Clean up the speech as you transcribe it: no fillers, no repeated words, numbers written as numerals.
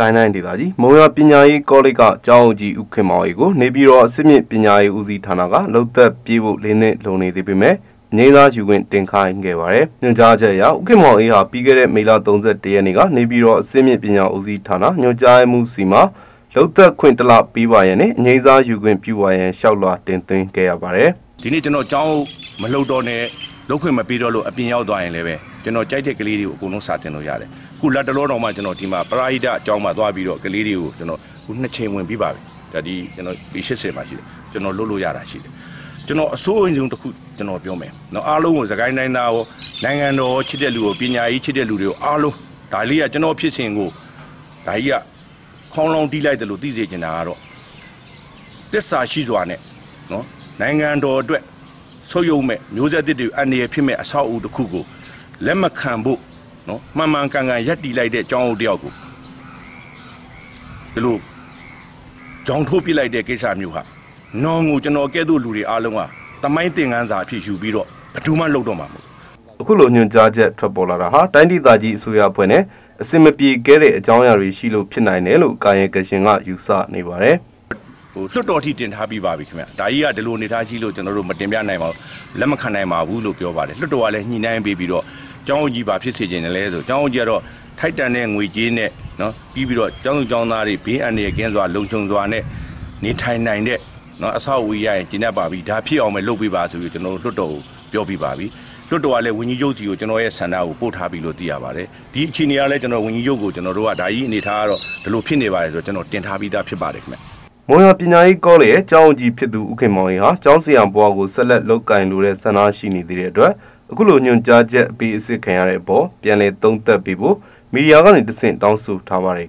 Sky 90 Moya Pinay Kolika Jauji Ukemaigo, Nebiro Simi Pinay Uzi Tanaga, Lota Pivo Lene Lone de Pime, Neda Juin Tenkai Gevare, Njaja, Ukemaya, Pigere Mela Donza Dianiga, Nebiro Simi Pina Uzi Tana, Nojai Musima, Lota Quintala Piwayane, Neza Juin Piwayan, Shaula Tentin Gevare. Dinitino Jau, Malodone, Lokuma Pidolo, Apinao Doin Leve, Geno Jade Galidio, Guno Satino Yare. Let alone on my Tima, Prida, Joma, Dabiro, Galidio, wouldn't change when Biba, that he, we should say, General Lulu Yara. General so in the good, General Biome. No Alu was a guy now, Nangano, Chidelu, Pina, Ichideludo, Alu, Dalia, General Pisingo, Dalia, Colon Delight the Ludizi Genaro. This is she's one, no Nangando, so you may, you that did and the Pime, I saw the Kugo, Lemma Cambo. No, Mamma can I yet delay that John Diogo? Look, John Hopi like the case I'm you have. No, you cannot get to Luri Aluma. The main thing and that you be up. But to my Lodoma. Kulonian Jaja Trabola, Tiny Daji Suyapone, a Simipi Gere, Johnary Shilo Pinanello, Kayaka Shinga, you saw Nivare. So Dotty didn't happy barbecue. Dia de Lunitagilo, General Matemiana, Lamacanema, Wulu Piovale, Lodole, Nine Baby Door. John Giba Pisage in a letter, John Jero, Titan and Wigine, no, Bibido, John Nari, P and the against our Lunchone, Nitai Nine, not as how we are in Jinababi, Tapi or my Lobi Basu, you know, Soto, Joby Babi, Sotoale, when you use you to know S and now, both happy Lotiavare, the Chinia letter when you go to Norua, Dai, Nitaro, the Lupini Visor, General Tentabi Dapi Barikman. Moya Pinay Gole, John G. Pidu Ukemoya, John C. and Boago, Select Loka and Lure Sanashini director. Kulonian Judge B. Sikanebo, Pianet Don't People, Miriagan is the St. Down South Tower.